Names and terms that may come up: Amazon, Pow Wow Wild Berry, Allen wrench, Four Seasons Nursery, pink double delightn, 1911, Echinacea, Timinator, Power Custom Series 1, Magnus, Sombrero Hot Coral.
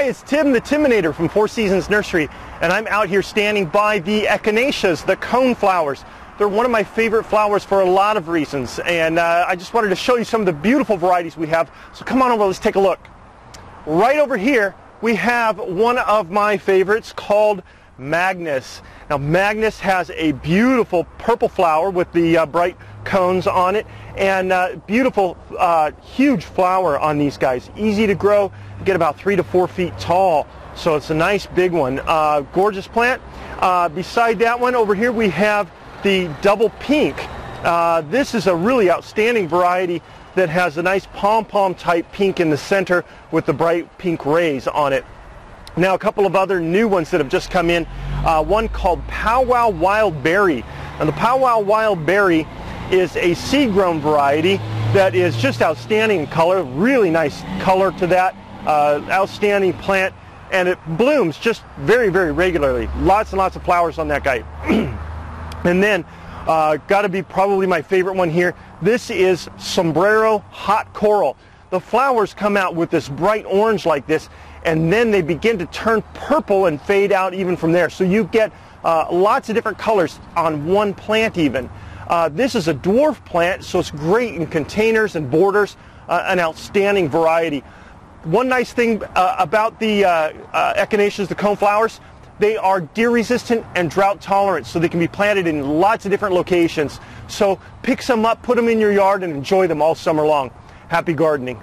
Hi, it's Tim the Timinator from Four Seasons Nursery, and I'm out here standing by the Echinaceas, the cone flowers. They're one of my favorite flowers for a lot of reasons, and I just wanted to show you some of the beautiful varieties we have, so come on over, let's take a look. Right over here, we have one of my favorites called Magnus. Now, Magnus has a beautiful purple flower with the bright cones on it, and beautiful huge flower on these guys. Easy to grow, get about 3 to 4 feet tall, so it's a nice big one. Gorgeous plant. Beside that one over here we have the double pink. This is a really outstanding variety that has a nice pom-pom type pink in the center with the bright pink rays on it. Now, a couple of other new ones that have just come in, one called Pow Wow Wild Berry. And the Pow Wow Wild Berry is a seed-grown variety that is just outstanding in color, really nice color to that, outstanding plant, and it blooms just very, very regularly. Lots and lots of flowers on that guy. And then, gotta be probably my favorite one here, this is Sombrero Hot Coral. The flowers come out with this bright orange like this, and then they begin to turn purple and fade out even from there. So you get lots of different colors on one plant even. This is a dwarf plant, so it's great in containers and borders, an outstanding variety. One nice thing about the Echinaceas, the cone flowers, they are deer resistant and drought tolerant, so they can be planted in lots of different locations. So pick some up, put them in your yard, and enjoy them all summer long. Happy gardening.